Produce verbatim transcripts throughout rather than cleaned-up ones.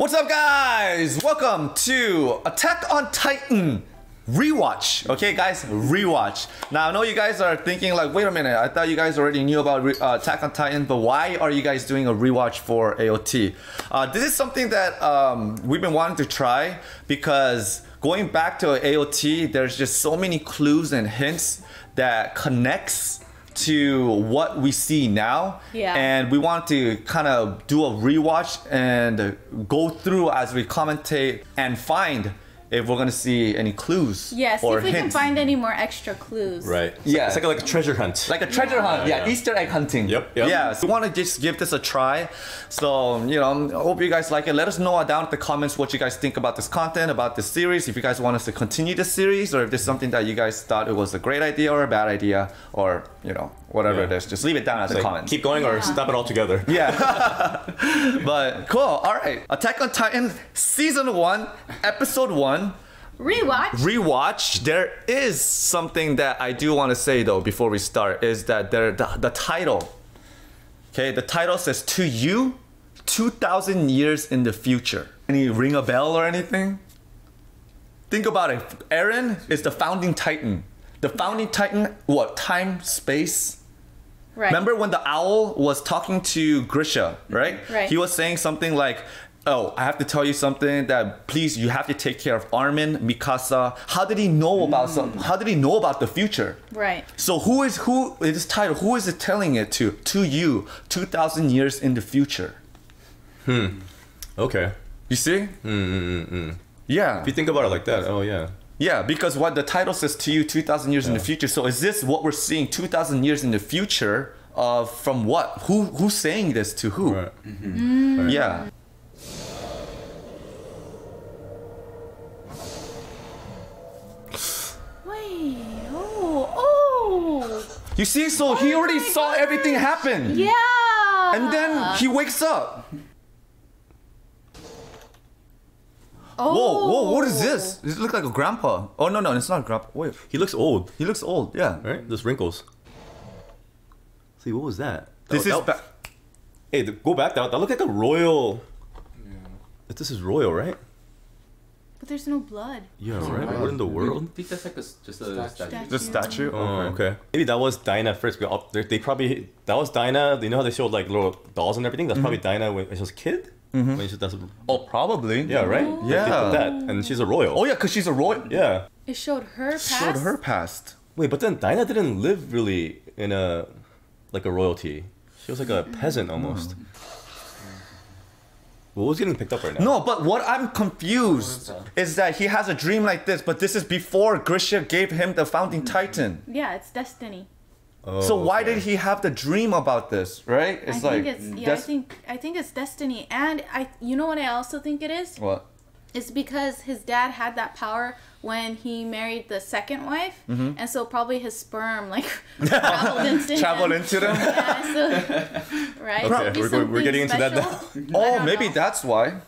What's up, guys? Welcome to Attack on Titan rewatch. Okay, guys, rewatch. Now, I know you guys are thinking like, wait a minute, I thought you guys already knew about uh, Attack on Titan, but why are you guys doing a rewatch for A O T? Uh, this is something that um, we've been wanting to try because going back to A O T, there's just so many clues and hints that connects to what we see now, yeah. And we want to kind of do a rewatch and go through as we commentate and find if we're gonna see any clues. Yes, yeah, if we hints. can find any more extra clues. Right. So yeah, it's like a, like a treasure hunt. Like a treasure yeah. hunt. Yeah, yeah, yeah, Easter egg hunting. Yep. yep. Yeah. So we want to just give this a try. So you know, I hope you guys like it. Let us know down in the comments what you guys think about this content, about this series. If you guys want us to continue this series, or if there's something that you guys thought it was a great idea or a bad idea, or you know, whatever yeah. it is, just leave it down as like, a comment. Keep going or yeah. stop it all together. Yeah. But cool. All right. Attack on Titan season one, episode one. Rewatch. Rewatch. There is something that I do want to say though before we start is that there the, the title. Okay, the title says "To You, two thousand years in the future." Any ring a bell or anything? Think about it. Eren is the founding Titan. The founding Titan, what? Time, space. Right. Remember when the owl was talking to Grisha, right? Right. He was saying something like, oh, I have to tell you something that please, you have to take care of Armin, Mikasa. How did he know about mm. some? How did he know about the future? Right. So who is who? This title. Who is it telling it to? To you, two thousand years in the future. Hmm. Okay. You see? Mm, mm, mm. Yeah. If you think about it like that, oh yeah. Yeah, because what the title says to you, two thousand years yeah. in the future. So is this what we're seeing? Two thousand years in the future of uh, from what? Who who's saying this to who? Right. Mm-hmm. mm. right. Yeah. You see, so oh he already saw gosh. everything happen. Yeah. And then he wakes up. Oh. Whoa, whoa, what is this? Does it look like a grandpa? Oh, no, no, it's not a grandpa. Wait. He looks old. He looks old, yeah. Right? There's wrinkles. See, what was that? This that, is... That, hey, go back. That, that looked like a royal... Yeah. This is royal, right? But there's no blood. Yeah, right? What in the world? I think that's like a, just a statue. statue. The statue? Oh, okay. Maybe that was Dinah Fritz. They probably... That was Dinah. You know how they showed like little dolls and everything? That's mm-hmm. probably Dinah when she was a kid? Mm-hmm. When she was, that's a, oh, probably. Yeah, right? Oh. Yeah. They did that. And she's a royal. Oh, yeah, because she's a royal. Yeah. It showed her past? showed her past. Wait, but then Dinah didn't live really in a... Like a royalty. She was like a peasant almost. Mm. Well, what's getting picked up right now? No, but what I'm confused is that he has a dream like this, but this is before Grisha gave him the Founding Titan. Yeah, it's destiny. Oh, so why okay. did he have the dream about this, right? It's I like think it's, yeah, I think I think it's destiny, and I you know what I also think it is? What? It's because his dad had that power when he married the second wife, mm-hmm. and so probably his sperm like traveled into traveled him. into them. Yeah, so, right. Okay, we're, we're getting special. into that. Now. Oh, maybe know. that's why.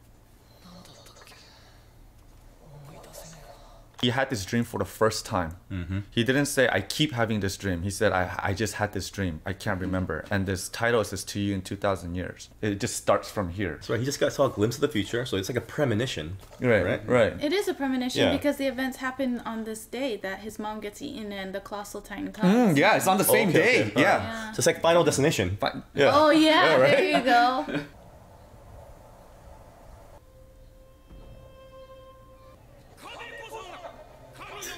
He had this dream for the first time. Mm-hmm. He didn't say, I keep having this dream. He said, I, I just had this dream. I can't remember. And this title says to you in two thousand years. It just starts from here. So he just got saw a glimpse of the future. So it's like a premonition. Right, right. right. It is a premonition yeah. because the events happen on this day that his mom gets eaten and the Colossal Titan comes. Mm, yeah, it's on the same oh, okay, day. Okay. Yeah. yeah. So it's like Final Destination. Fin yeah. Oh, yeah. yeah right? There you go.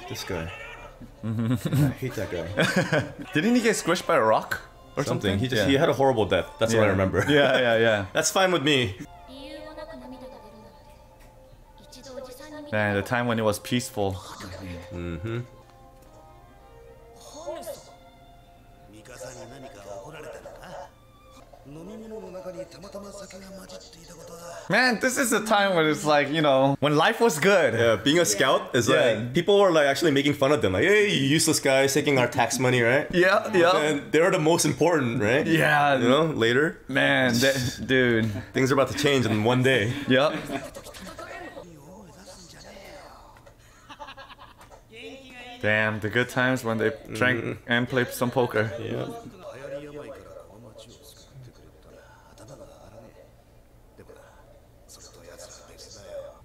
This guy. Mm-hmm. I hate that guy. Didn't he get squished by a rock or something? something? He just yeah. he had a horrible death. That's yeah. what I remember. Yeah, yeah, yeah. That's fine with me. Man, the time when it was peaceful. Mm-hmm. Man, this is a time when it's like, you know, when life was good. Yeah, being a yeah. scout is yeah. like, people were like actually making fun of them. Like, hey, you useless guys taking our tax money, right? Yeah, yeah. yeah. And they're the most important, right? Yeah. You know, later. Man, that, dude. Things are about to change in one day. Yep. Damn, the good times when they drank mm. and played some poker. Yeah.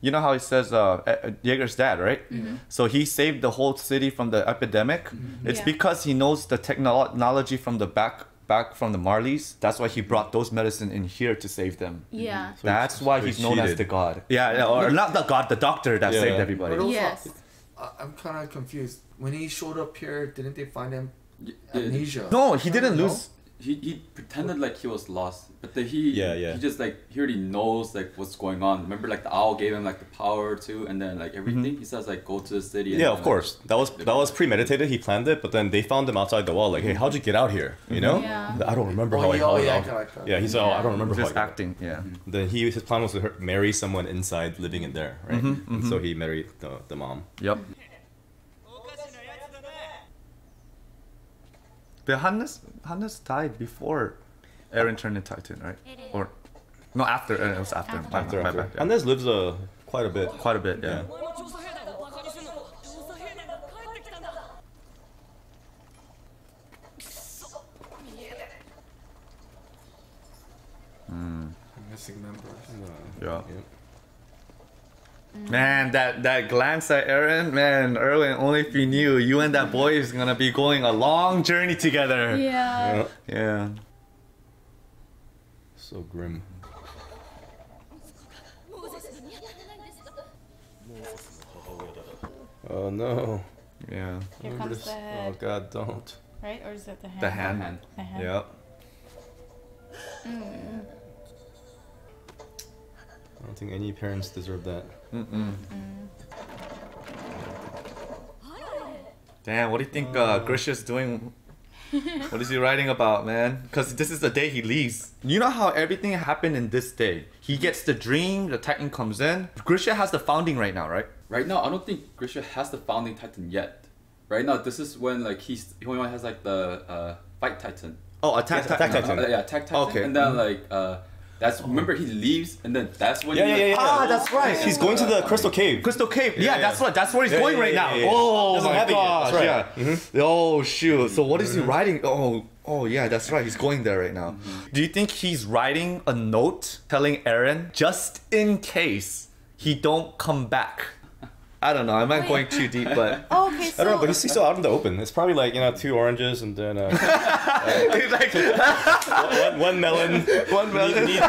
you know how he says uh, Jaeger's dad, right? Mm-hmm. So he saved the whole city from the epidemic. Mm-hmm. It's yeah. because he knows the technology from the back back from the Marleys. That's why he brought those medicine in here to save them. Yeah. So that's why he's known cheated. as the god. Yeah, yeah, or not the god, the doctor that yeah. saved everybody. Also, yes. I'm kind of confused. When he showed up here, didn't they find him amnesia? No, he didn't lose. He, he pretended like he was lost, but the, he yeah, yeah. he just like he already knows like what's going on. Remember, like the owl gave him like the power too, and then like everything mm-hmm. he says like go to the city. And yeah, then, of course like, that was that was premeditated. He planned it, but then they found him outside the wall. Like, hey, how'd you get out here? You know, yeah. I don't remember oh, how yeah, I got yeah, out. Like yeah, he's yeah. all I don't remember. Just how acting. I yeah. Then he his plan was to her, marry someone inside, living in there, right? Mm-hmm, mm-hmm. And so he married the the mom. Yep. But Hannes, Hannes died before Eren turned into Titan, right? Or no, after Eren, it was after. After, after, after. after. Yeah. Hannes lives uh, quite a bit. Quite a bit, yeah. yeah. Mm. I'm missing members. Yeah. yeah. Man, that, that glance at Eren, man, Erwin, only if you knew, you and that boy is gonna be going a long journey together. Yeah. Yeah. yeah. So grim. Oh no. Yeah. Here comes the head. Oh god, don't. Right? Or is it the hand? The hand. The hand. The hand. Yep. Mm. I don't think any parents deserve that. Mm-mm. Mm. Damn, what do you think uh, Grisha's doing? What is he writing about, man? Because this is the day he leaves. You know how everything happened in this day? He gets the dream, the Titan comes in. Grisha has the founding right now, right? Right now, I don't think Grisha has the founding Titan yet. Right now, this is when like he's, he only has like the uh, fight Titan. Oh, Attack Titan. Attack Titan. Uh, yeah, Attack Titan. Okay. And then like... Uh, That's, remember he leaves and then that's when yeah, he yeah, like, yeah, ah, yeah. that's right. He's going to the Crystal Cave. Crystal Cave. Yeah, yeah, yeah. that's what that's where he's yeah, going yeah, right yeah, now. Yeah, yeah. Oh my gosh. Right. Yeah. Mm-hmm. Oh shoot. So what is he writing? Oh, oh yeah, that's right. He's going there right now. Mm-hmm. Do you think he's writing a note telling Eren just in case he don't come back? I don't know. I'm not Wait. going too deep, but oh, okay, so I don't know. But he's still out in the open. It's probably like you know, two oranges and then uh, uh, like, one, one melon. One melon. We, need,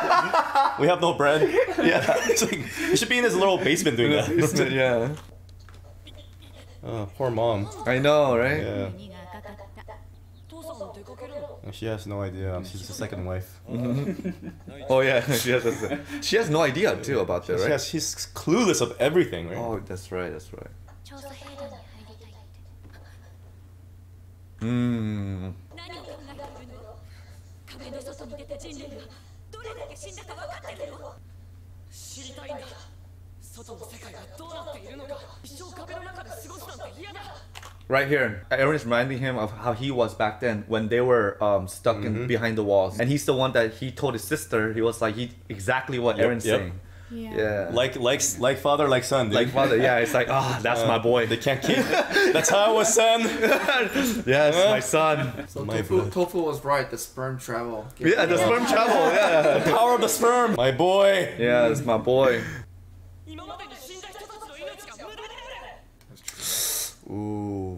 we have no bread. Yeah, it's like, he should be in his little basement doing that. Basement, yeah. Oh, poor mom. I know, right? Yeah. She has no idea. She's the second wife. Mm-hmm. Oh yeah, she has. A, she has no idea too about that, right? Yes, she's clueless of everything, right? Oh, that's right. That's right. Hmm. Right here, Eren is reminding him of how he was back then when they were um, stuck mm-hmm. in behind the walls. And he's the one that he told his sister, he was like, he exactly what yep, Eren's yep. saying. Yeah. yeah. Like like like father, like son. Dude. Like father, yeah. It's like, ah, oh, that's uh, my boy. They can't keep it. That's how I was, son. yes, yeah. my son. So my tofu, tofu was right. The sperm travel. Get yeah, the yeah. sperm travel. Yeah, the power of the sperm. My boy. Yeah, it's my boy. Ooh,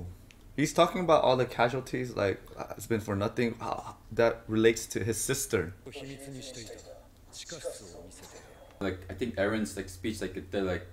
he's talking about all the casualties, like it's been for nothing. How that relates to his sister. Like I think Eren's like speech, like they like,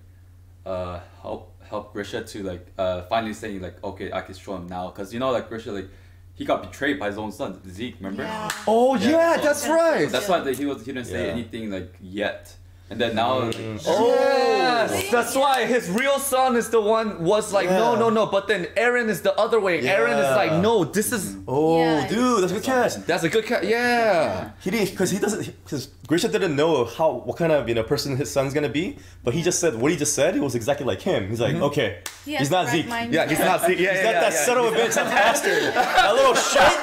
uh, help help Grisha to like uh finally saying like okay I can show him now, cause you know like Grisha like he got betrayed by his own son Zeke, remember? Yeah. Oh yeah, yeah so, that's right. So that's why like, he was he didn't say yeah. anything like yet. And then now, like, oh, yes. that's why his real son is the one was like, yeah. no, no, no. But then Eren is the other way. Yeah. Eren is like, no, this is. Oh, yeah, dude, that's a good catch. That's a good catch. Yeah. yeah. He didn't, because he doesn't, because Grisha didn't know how what kind of you know person his son's gonna be. But he just said what he just said. It was exactly like him. He's like, mm-hmm. okay, he he's not Zeke. Mind. Yeah, he's not Zeke. Yeah, yeah, he's yeah, not yeah, that yeah, son yeah. of a bitch, that bastard, that little shit. He's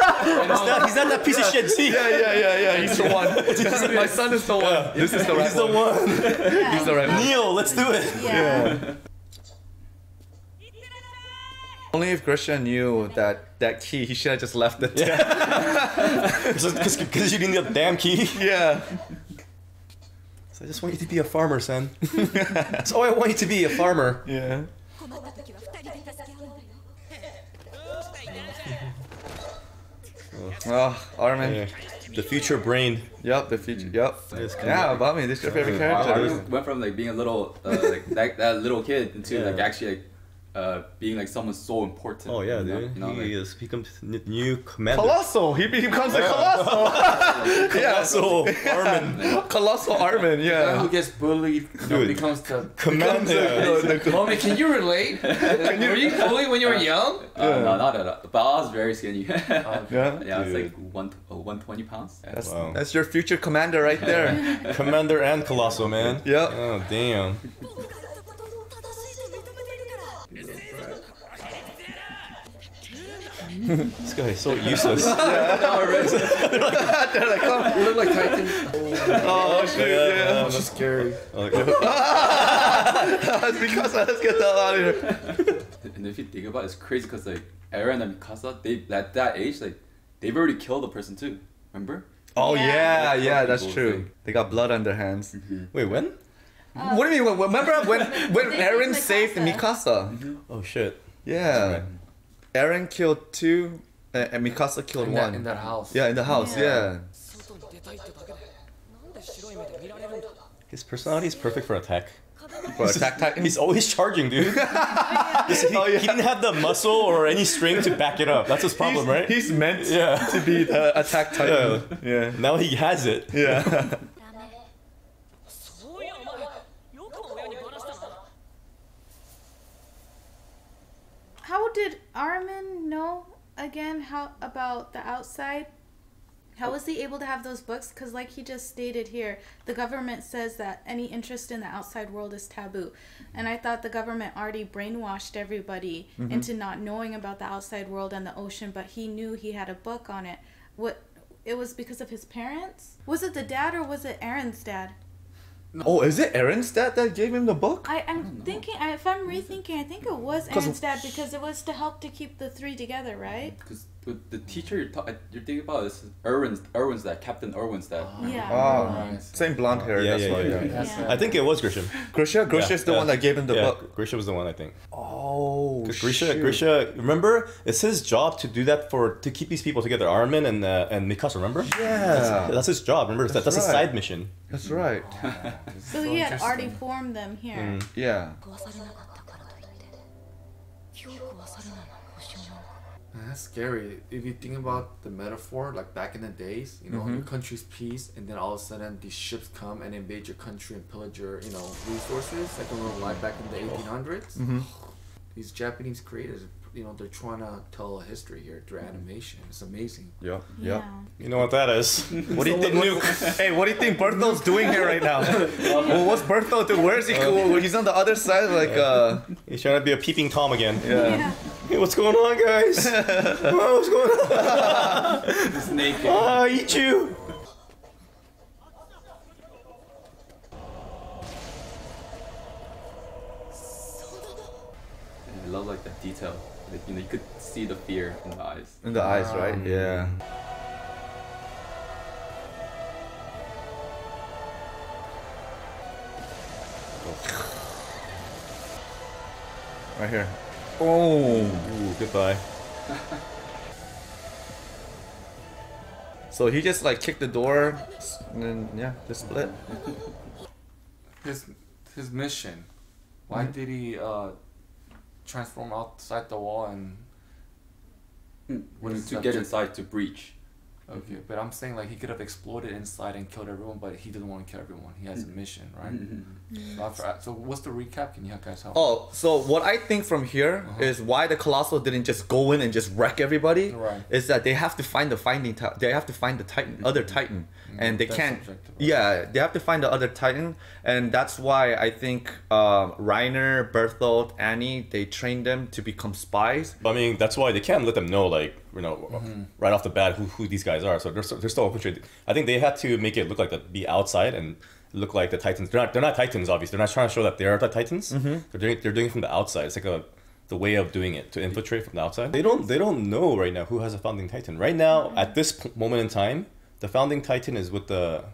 not, he's not that piece yeah. of shit Zeke. Yeah, yeah, yeah, yeah. He's the one. My son is the one. Yeah. This is the right he's one. The one. yeah, he's alright. Neil, let's do it. Yeah. yeah. Only if Grisha knew that that key, he should have just left it. Yeah. Because you didn't get the damn key. Yeah. So I just want you to be a farmer, son. That's all I want you to be, a farmer. Yeah. Oh, Armin. Yeah. The future brain. Yep, the future. Yep. Yeah, about me. This is your favorite character. Armin went from like being a little, uh, like that, that little kid into yeah. like actually like, uh, being like someone so important. Oh yeah, dude. Know? You know, he like, is. He becomes new commander. Colossal. He becomes a colossal. Colossal Armin. Colossal Armin. Yeah. The who gets bullied dude. becomes the commander. The, the, Mommy, can you relate? Can you, were you bullied when you were young? Uh, yeah. No, not at all. But I was very skinny. um, yeah. Yeah, it's like one oh, one twenty pounds. That's wow. that's your future commander right there. Commander and colossal man. Yep. Oh damn. This guy is so useless. They're like, oh, you look like Titan. Oh, oh shit, yeah. yeah. Oh, she's scary. Oh, okay. It's Mikasa, let's get the hell out of here. And if you think about it, it's crazy because like Eren and Mikasa, they at that age, like they've already killed a person too. Remember? Oh yeah, yeah, yeah that's true. Thing. They got blood on their hands. Mm-hmm. Wait, when? Uh, what do you mean? Remember when when Eren Mikasa. saved Mikasa? Mm-hmm. Oh shit. Yeah. Eren killed two, and, and Mikasa killed in that, one. In that house. Yeah, in the house, yeah. yeah. His personality is perfect for Attack. For Attack Titan? He's always charging, dude. he, oh, yeah. he didn't have the muscle or any strength to back it up. That's his problem, he's, right? He's meant yeah. to be the Attack Titan. Yeah. yeah. Now he has it. Yeah. How did Armin know again how about the outside? How was he able to have those books? Because like he just stated here, the government says that any interest in the outside world is taboo. And I thought the government already brainwashed everybody mm-hmm. into not knowing about the outside world and the ocean, but he knew he had a book on it. What, it was because of his parents? Was it the dad or was it Eren's dad? Oh, is it Eren's dad that gave him the book? I, I'm I thinking, I, if I'm rethinking, I think it was Eren's dad because it was to help to keep the three together, right? Because the teacher you're, ta you're thinking about is Erwin's, Erwin's dad, Captain Erwin's dad. Oh. Yeah. Oh, nice. Same blonde hair, yeah, that's yeah, why. Yeah, yeah. Yeah. That's yeah. I think it was Grisha. Grisha? Grisha's yeah, the yeah. one that gave him the yeah, book. Grisha was the one, I think. Oh, Grisha, shoot. Grisha, remember? It's his job to do that for, to keep these people together, Armin and, uh, and Mikasa, remember? Yeah. That's, that's his job, remember? That's, that's, that's right. a side mission. That's right. Oh, that's so, so he had already formed them here. Mm. Yeah. That's scary. If you think about the metaphor, like back in the days, you know, mm-hmm. your country's peace, and then all of a sudden these ships come and invade your country and pillage your, you know, resources. Like a little life back in the eighteen hundreds. Mm-hmm. These Japanese creators, you know, they're trying to tell a history here through animation. It's amazing. Yeah, yeah. yeah. You know what that is? What do you think? Luke? Hey, what do you think Berthold's doing here right now? Well, what's Berthold doing? Where is he? Uh, He's on the other side, like uh. He's trying to be a peeping Tom again. Yeah. yeah. Hey, what's going on, guys? Whoa, what's going on? It's naked. Ah, oh, eat you. I love like the detail. Like, you know, you could see the fear in the eyes. In the wow. eyes, right? Yeah. Right here. Oh, ooh, goodbye. So he just like kicked the door, and then yeah, just split. His his mission. Why mm-hmm. did he? Uh, transform outside the wall and mm. to get inside to breach. Okay, but I'm saying like he could have exploded inside and killed everyone, but he didn't want to kill everyone. He has a mission, right? Mm-hmm. so, after, so what's the recap? Can you guys help? Oh, so what I think from here uh-huh. is why the Colossal didn't just go in and just wreck everybody. Right. Is that they have to find the finding they have to find the Titan, mm-hmm. other Titan, mm-hmm. and they that's can't. Yeah, they have to find the other Titan, and that's why I think um, Reiner, Berthold, Annie, they trained them to become spies. I mean, that's why they can't let them know like. You know, mm-hmm. right off the bat, who who these guys are. So they're they're still infiltrated. I think they had to make it look like that, be outside and look like the Titans. They're not they're not Titans, obviously. They're not trying to show that they are the Titans. Mm-hmm. They're doing they're doing it from the outside. It's like a the way of doing it to infiltrate from the outside. They don't they don't know right now who has a Founding Titan. Right now, at this moment in time, the Founding Titan is with the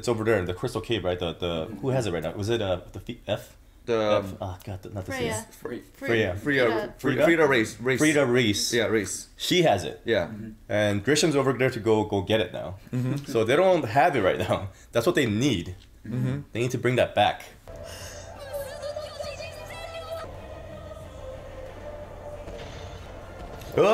It's over there in the crystal cave, right? The the who has it right now? Was it uh the F? The F? Oh, God, not the Freya. Freya. Freya. Freya. Freya. Freya Reis. Freya Reis. Yeah, Reis. She has it. Yeah. Mm-hmm. And Grisham's over there to go go get it now. Mm-hmm. So they don't have it right now. That's what they need. Mm-hmm. They need to bring that back. Oh!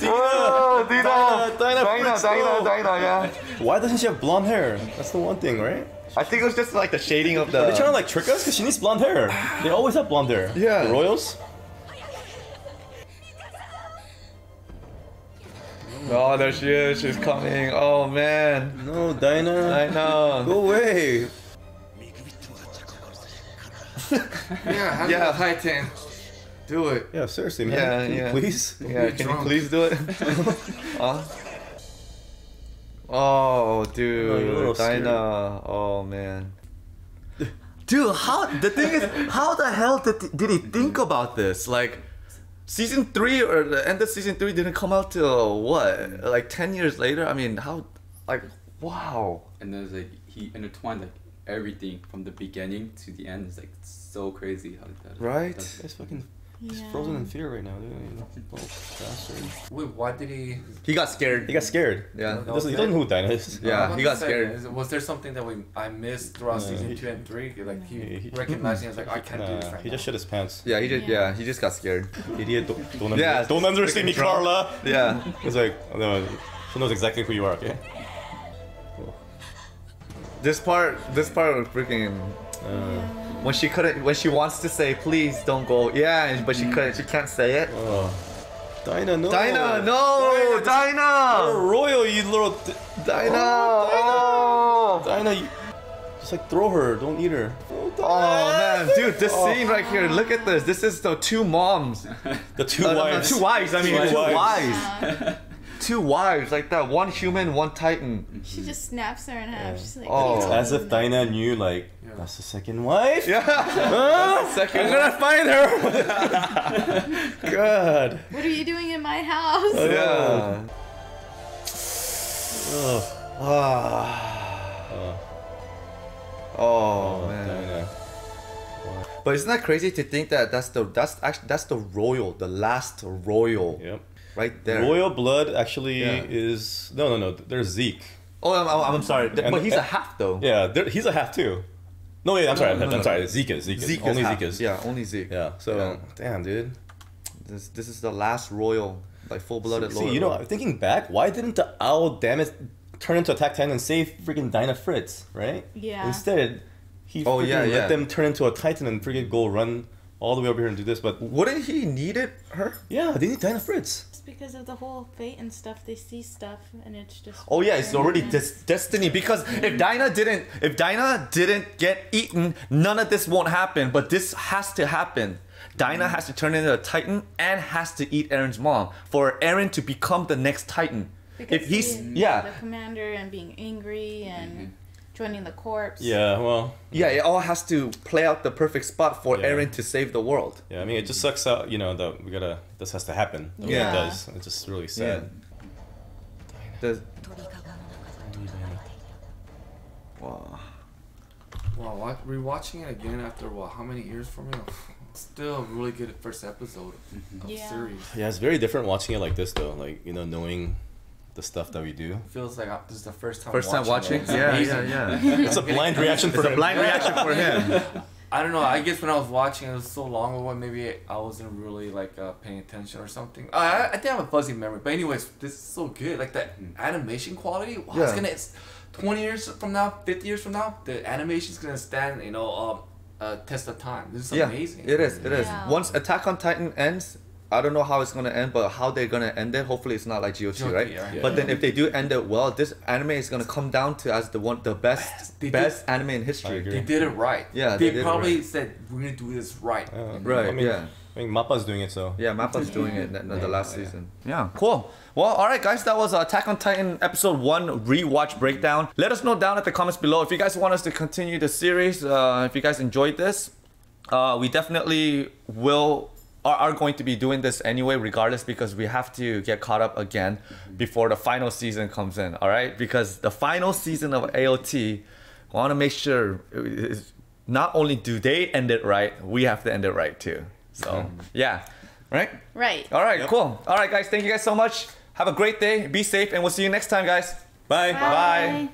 Dinah! Oh, Dinah! Dinah, Dinah, Dinah, Dinah, yeah. Why doesn't she have blonde hair? That's the one thing, right? I think it was just like the shading of the... Are they trying to like trick us? Because she needs blonde hair. They always have blonde hair. Yeah. The royals. Oh, there she is. She's coming. Oh, man. No, Dinah. Dinah. Go away. Yeah, yeah, Titan. Do it. Yeah, seriously, man. Yeah, can yeah. you please? Yeah, can drunk. you please do it? uh? Oh, dude. Dinah. Oh, man. Dude, how... The thing is, how the hell did, did he think about this? Like, season three or the end of season three didn't come out till what? Like, ten years later? I mean, how... Like, wow. And then it's like, he intertwined, like, everything from the beginning to the end. It's, like, so crazy how that... Right? That's, that's fucking... He's yeah. frozen in fear right now, dude. Wait, why did he... He got scared. He got scared. Yeah. He doesn't, he doesn't know who Dinah is. Yeah, yeah. he got scared. Is, was there something that we I missed throughout yeah. season two and three? Like, he, he, he recognized he, he was like, I can't nah, do this right He now. just shit his pants. Yeah, he just, yeah. yeah, he just got scared. Idiot, don't, don't, yeah, under, don't understand me, Carla. Yeah. It's like, no, she knows exactly who you are, okay? Cool. This part, this part was freaking... Uh, When she couldn't, when she wants to say, please don't go, yeah, but she couldn't, she can't say it. Oh. Dinah, no! Dinah, no! Dinah! Dinah. You're royal, you little... Dinah! Oh, Dinah, Dinah you... Just like throw her, don't eat her. Oh, oh man, dude, this oh. scene right here, look at this. This is the two moms. The two uh, wives. No, two wives, I mean, two, two wives. wives. Two wives, like that, one human, one Titan. She just snaps her in half. Yeah. She's like, oh, as if Dinah knew, like, that's the second wife. Yeah, oh, second I'm wife. gonna find her. God. What are you doing in my house? Oh, yeah. Oh. Oh. Oh, oh man. Dinah. But isn't that crazy to think that that's the that's actually that's the royal, the last royal. Yep. Right there. Royal blood actually yeah. is no no no. There's Zeke. Oh, I'm, I'm, I'm sorry. And, but he's and, a half though. Yeah, there, he's a half too. No, yeah, I'm sorry. I'm, no, no, I'm sorry. No. Zeke is Zeke. Zeke only is Zeke is. Yeah, only Zeke. Yeah. So yeah. damn, dude. This this is the last royal, like full blooded. See, see you know, royal. thinking back, why didn't the owl damn it turn into Attack Titan and save freaking Dinah Fritz, right? Yeah. Instead, he oh, freaking yeah, yeah. let them turn into a Titan and freaking go run all the way over here and do this. But wouldn't he need it? Her? Yeah, they need Dinah Fritz. Because of the whole fate and stuff, they see stuff and it's just oh yeah it's already des destiny because mm-hmm. if Dinah didn't if Dinah didn't get eaten, none of this won't happen, but this has to happen. Dinah mm-hmm. has to turn into a Titan and has to eat Eren's mom for Eren to become the next Titan, because if he's being, yeah the commander and being angry and mm-hmm. joining the corpse. Yeah, well... Yeah, it all has to play out the perfect spot for yeah. Eren to save the world. Yeah, I mean, it just sucks out, you know, that we gotta... This has to happen. The yeah. way it does. It's just really sad. Yeah. The... Wow. Wow, what? Rewatching it again after, what, how many years from now? Still a really good first episode of yeah. the series. Yeah, it's very different watching it like this, though. Like, you know, knowing... the stuff that we do. Feels like I, this is the first time first watching. First time watching? It. Yeah, yeah, yeah. It's a blind reaction for it's him. It's a blind reaction for him. I don't know, I guess when I was watching, it was so long ago, maybe I wasn't really like uh, paying attention or something. Uh, I, I think I have a fuzzy memory, but anyways, this is so good. Like the animation quality, wow, yeah. it's gonna, it's twenty years from now, fifty years from now, the animation's gonna stand, you know, um, uh, test of time. This is yeah, amazing. It is, it is. Yeah. Once Attack on Titan ends, I don't know how it's going to end, but how they're going to end it, hopefully it's not like G O T, right? Yeah, yeah. But then if they do end it well, this anime is going to come down to as the one, the best they best did, anime in history. They did it right. Yeah, They, they probably right. said, we're going to do this right. Uh, right, I mean, yeah. I mean, Mappa's doing it, so... Yeah, Mappa's yeah. doing it in the yeah, last yeah. season. Yeah, cool. Well, alright guys, that was Attack on Titan Episode one Rewatch Breakdown. Let us know down at the comments below if you guys want us to continue the series, uh, if you guys enjoyed this. Uh, we definitely will... are, are going to be doing this anyway, regardless, because we have to get caught up again before the final season comes in, all right? Because the final season of A O T, I want to make sure it's not only do they end it right, we have to end it right too. So, yeah. Right? Right. All right, yep. Cool. All right, guys. Thank you guys so much. Have a great day. Be safe, and we'll see you next time, guys. Bye. Bye. Bye.